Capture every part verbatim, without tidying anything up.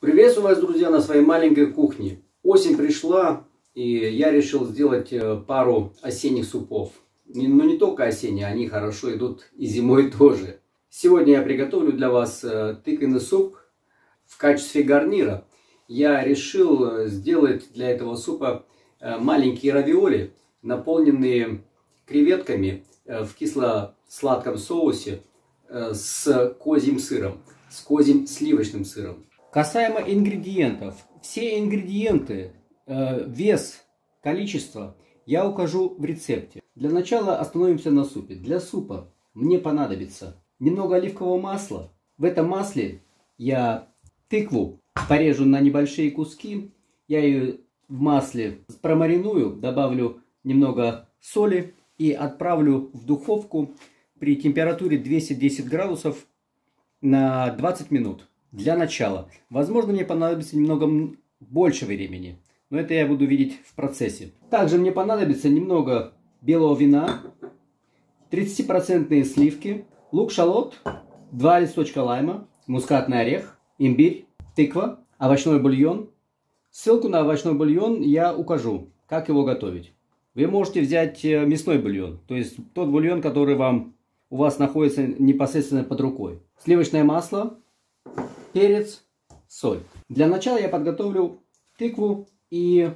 Приветствую вас, друзья, на своей маленькой кухне. Осень пришла, и я решил сделать пару осенних супов. Но не только осенние, они хорошо идут и зимой тоже. Сегодня я приготовлю для вас тыквенный суп. В качестве гарнира я решил сделать для этого супа маленькие равиоли, наполненные креветками в кисло-сладком соусе с козьим сыром, с козьим сливочным сыром. Касаемо ингредиентов, все ингредиенты, э, вес, количество я укажу в рецепте. Для начала остановимся на супе. Для супа мне понадобится немного оливкового масла. В этом масле я тыкву порежу на небольшие куски. Я ее в масле промариную, добавлю немного соли и отправлю в духовку при температуре двести десять градусов на двадцать минут. Для начала. Возможно, мне понадобится немного больше времени, но это я буду видеть в процессе. Также мне понадобится немного белого вина, тридцатипроцентные сливки, лук-шалот, два листочка лайма, мускатный орех, имбирь, тыква, овощной бульон. Ссылку на овощной бульон я укажу, как его готовить. Вы можете взять мясной бульон, то есть тот бульон, который вам, у вас находится непосредственно под рукой. Сливочное масло, перец, соль. Для начала я подготовлю тыкву и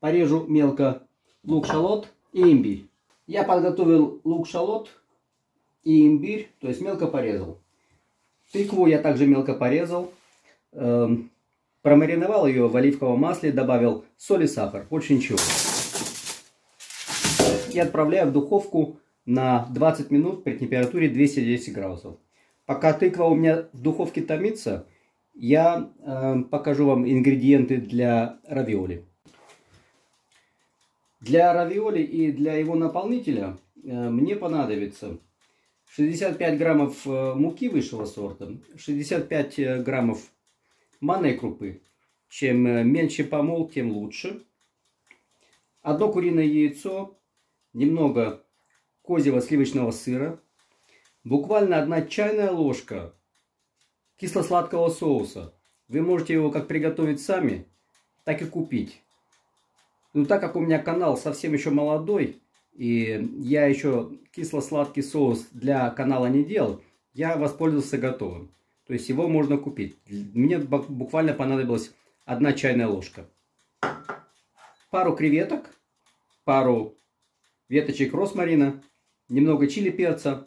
порежу мелко лук-шалот и имбирь. Я подготовил лук-шалот и имбирь, то есть мелко порезал. Тыкву я также мелко порезал. Эм, промариновал ее в оливковом масле, добавил соль и сахар, больше ничего. И отправляю в духовку на двадцать минут при температуре двести десять градусов. Пока тыква у меня в духовке томится, я э, покажу вам ингредиенты для равиоли. Для равиоли и для его наполнителя э, мне понадобится шестьдесят пять граммов муки высшего сорта, шестьдесят пять граммов манной крупы. Чем меньше помол, тем лучше. Одно куриное яйцо, немного козьего сливочного сыра. Буквально одна чайная ложка кисло-сладкого соуса. Вы можете его как приготовить сами, так и купить. Но так как у меня канал совсем еще молодой, и я еще кисло-сладкий соус для канала не делал, я воспользовался готовым. То есть его можно купить. Мне буквально понадобилась одна чайная ложка. Пару креветок, пару веточек розмарина, немного чили перца.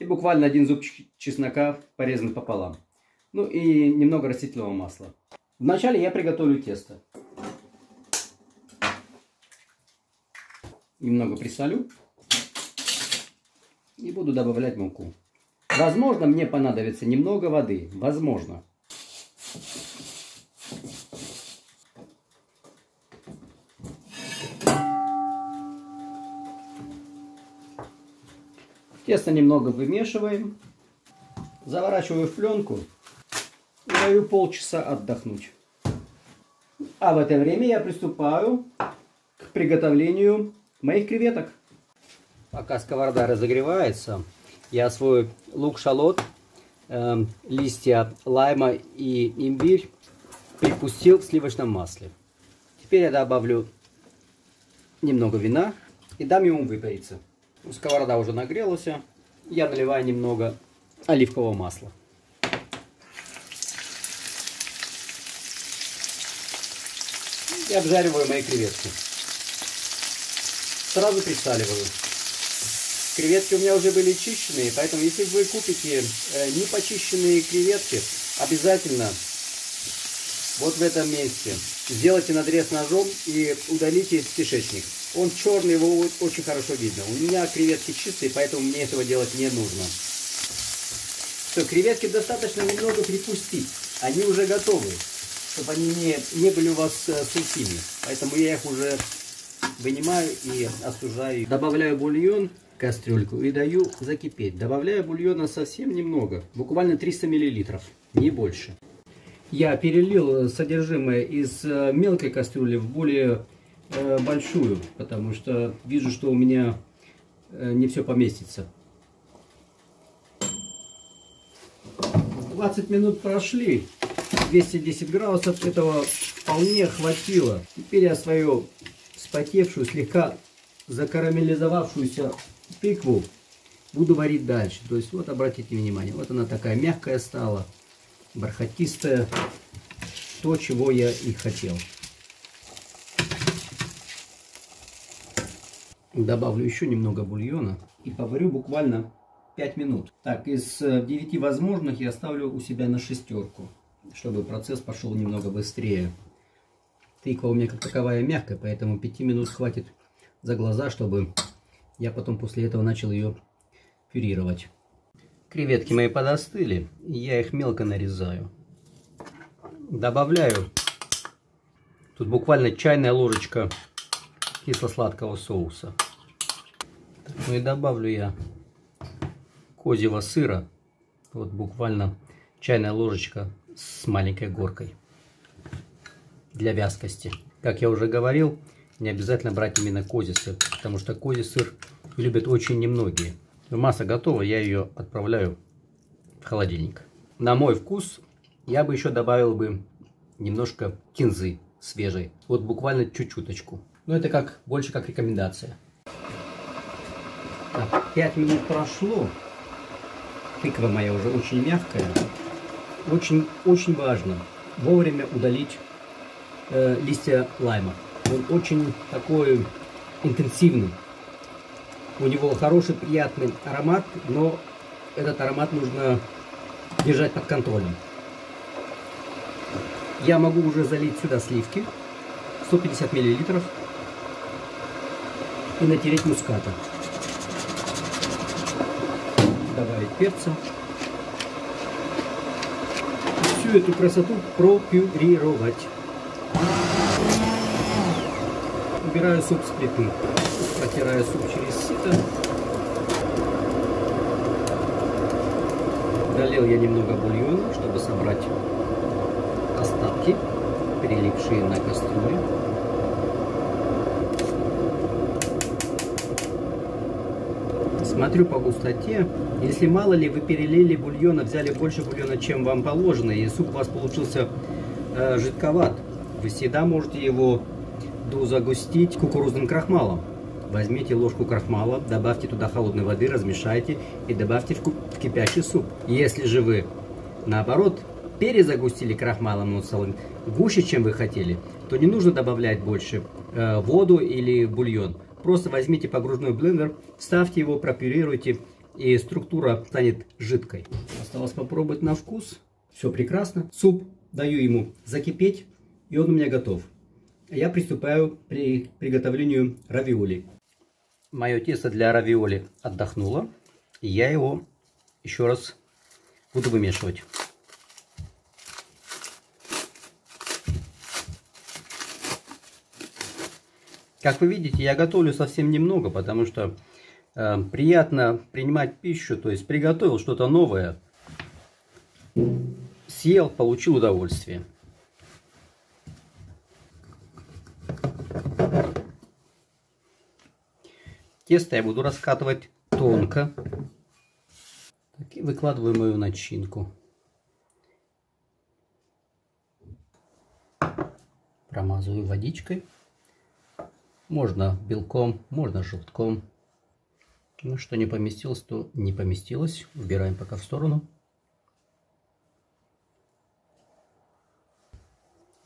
И буквально один зубчик чеснока, порезанный пополам. Ну и немного растительного масла. Вначале я приготовлю тесто. Немного присолю. И буду добавлять муку. Возможно, мне понадобится немного воды. Возможно. Тесто немного вымешиваем, заворачиваю в пленку и даю полчаса отдохнуть. А в это время я приступаю к приготовлению моих креветок. Пока сковорода разогревается, я свой лук-шалот, э, листья лайма и имбирь припустил в сливочном масле. Теперь я добавлю немного вина и дам ему выпариться. Сковорода уже нагрелась, я наливаю немного оливкового масла. И обжариваю мои креветки. Сразу присаливаю. Креветки у меня уже были чищенные, поэтому если вы купите непочищенные креветки, обязательно вот в этом месте сделайте надрез ножом и удалите кишечник. Он черный, его очень хорошо видно. У меня креветки чистые, поэтому мне этого делать не нужно. Все, креветки достаточно немного припустить. Они уже готовы, чтобы они не, не были у вас сухими. Поэтому я их уже вынимаю и остужаю. Добавляю бульон в кастрюльку и даю закипеть. Добавляю бульона совсем немного, буквально триста миллилитров, не больше. Я перелил содержимое из мелкой кастрюли в более большую, потому что вижу, что у меня не все поместится. двадцать минут прошли, двести десять градусов, этого вполне хватило. Теперь я свою вспотевшую, слегка закарамелизовавшуюся тыкву буду варить дальше. То есть вот обратите внимание, вот она такая мягкая стала, бархатистая, то, чего я и хотел. Добавлю еще немного бульона и поварю буквально пять минут. Так, из девяти возможных я ставлю у себя на шестерку, чтобы процесс пошел немного быстрее. Тыква у меня как таковая мягкая, поэтому пяти минут хватит за глаза, чтобы я потом после этого начал ее пюрировать. Креветки мои подостыли, я их мелко нарезаю. Добавляю тут буквально чайная ложечка кисло-сладкого соуса. Ну и добавлю я козьего сыра, вот буквально чайная ложечка с маленькой горкой для вязкости. Как я уже говорил, не обязательно брать именно козий сыр, потому что козий сыр любят очень немногие. Масса готова, я ее отправляю в холодильник. На мой вкус я бы еще добавил бы немножко кинзы свежей, вот буквально чуть-чуточку. Но это как больше как рекомендация. Так, пять минут прошло. Тыква моя уже очень мягкая. Очень, очень важно вовремя удалить э, листья лайма. Он очень такой интенсивный. У него хороший, приятный аромат, но этот аромат нужно держать под контролем. Я могу уже залить сюда сливки, сто пятьдесят миллилитров, и натереть муската. Добавить перца. Всю эту красоту пропюрировать. Убираю суп с плиты. Протираю суп через сито. Долил я немного бульона, чтобы собрать остатки, перелипшие на кастрюле. Смотрю по густоте. Если мало ли вы перелили бульона, взяли больше бульона, чем вам положено, и суп у вас получился э, жидковат, вы всегда можете его дозагустить кукурузным крахмалом. Возьмите ложку крахмала, добавьте туда холодной воды, размешайте и добавьте в кипящий суп. Если же вы, наоборот, перезагустили крахмалом, ну, салат гуще, чем вы хотели, то не нужно добавлять больше э, воду или бульон. Просто возьмите погружной блендер, вставьте его, пропюрируйте, и структура станет жидкой. Осталось попробовать на вкус. Все прекрасно. Суп даю ему закипеть, и он у меня готов. Я приступаю при приготовлению равиоли. Мое тесто для равиоли отдохнуло, и я его еще раз буду вымешивать. Как вы видите, я готовлю совсем немного, потому что э, приятно принимать пищу, то есть приготовил что-то новое, съел, получил удовольствие. Тесто я буду раскатывать тонко. Так, и выкладываю мою начинку. Промазываю водичкой. Можно белком, можно желтком. Ну, что не поместилось, то не поместилось. Убираем пока в сторону.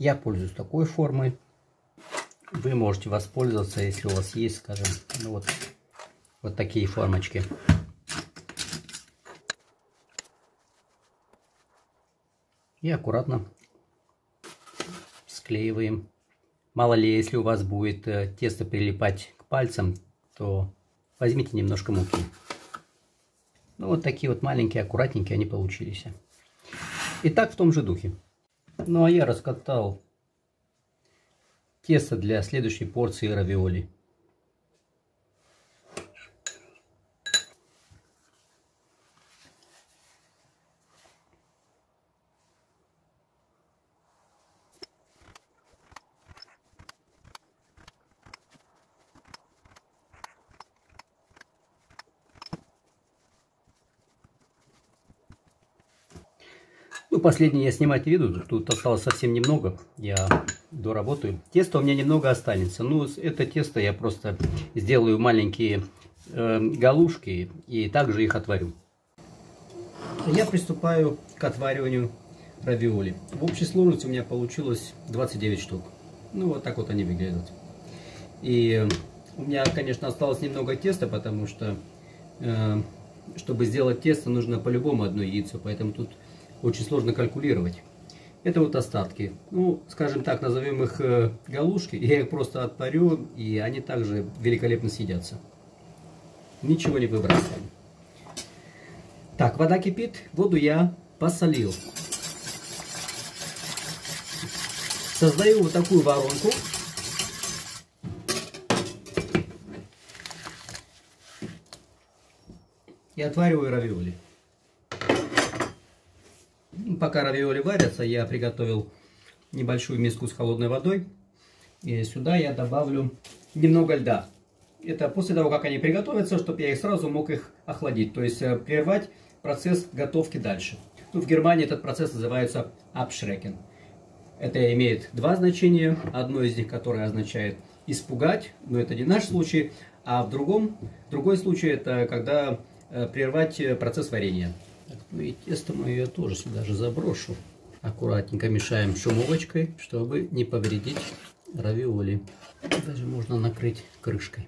Я пользуюсь такой формой. Вы можете воспользоваться, если у вас есть, скажем, ну, вот, вот такие формочки. И аккуратно склеиваем. Мало ли, если у вас будет тесто прилипать к пальцам, то возьмите немножко муки. Ну, вот такие вот маленькие, аккуратненькие они получились. И так в том же духе. Ну, а я раскатал тесто для следующей порции равиоли. Ну, последний я снимать не веду, тут осталось совсем немного, я доработаю. Тесто у меня немного останется, ну, это тесто я просто сделаю маленькие э, галушки и также их отварю. Я приступаю к отвариванию равиоли. В общей сложности у меня получилось двадцать девять штук. Ну, вот так вот они выглядят. И у меня, конечно, осталось немного теста, потому что, э, чтобы сделать тесто, нужно по-любому одно яйцо, поэтому тут очень сложно калькулировать. Это вот остатки. Ну, скажем так, назовем их э, галушки. Я их просто отпарю, и они также великолепно съедятся. Ничего не выбрасываем. Так, вода кипит. Воду я посолил. Создаю вот такую воронку. И отвариваю равиоли. Пока равиоли варятся, я приготовил небольшую миску с холодной водой. И сюда я добавлю немного льда. Это после того, как они приготовятся, чтобы я их сразу мог их охладить. То есть прервать процесс готовки дальше. Ну, в Германии этот процесс называется «abschrecken». Это имеет два значения. Одно из них, которое означает «испугать», но это не наш случай. А в другом, другой случай, это когда прервать процесс варенья. Так, ну и тесто мое я тоже сюда же заброшу. Аккуратненько мешаем шумовочкой, чтобы не повредить равиоли. Даже можно накрыть крышкой.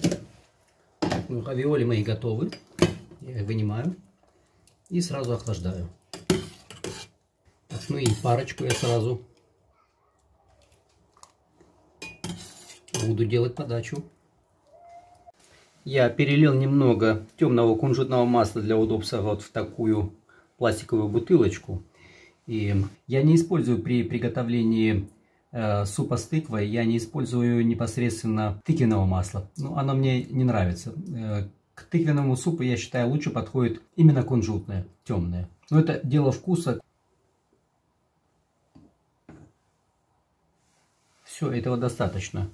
Так, ну, равиоли мои готовы. Я их вынимаю и сразу охлаждаю. Так, ну и парочку я сразу буду делать подачу. Я перелил немного темного кунжутного масла для удобства вот в такую пластиковую бутылочку. И я не использую при приготовлении э, супа с тыквой, я не использую непосредственно тыквенного масла. Ну, оно мне не нравится. Э, к тыквенному супу, я считаю, лучше подходит именно кунжутное, темное. Но это дело вкуса. Все, этого достаточно.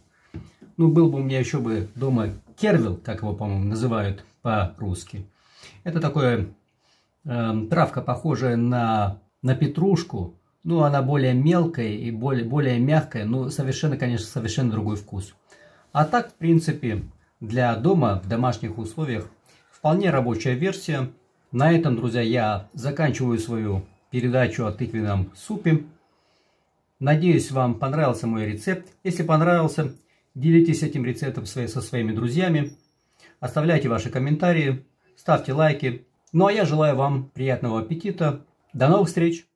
Ну, был бы у меня еще бы дома кервел, как его, по-моему, называют по-русски. Это такая э, травка, похожая на, на петрушку. Ну, она более мелкая и более, более мягкая. Ну, совершенно, конечно, совершенно другой вкус. А так, в принципе, для дома, в домашних условиях, вполне рабочая версия. На этом, друзья, я заканчиваю свою передачу о тыквенном супе. Надеюсь, вам понравился мой рецепт. Если понравился, делитесь этим рецептом со своими друзьями, оставляйте ваши комментарии, ставьте лайки. Ну а я желаю вам приятного аппетита, до новых встреч!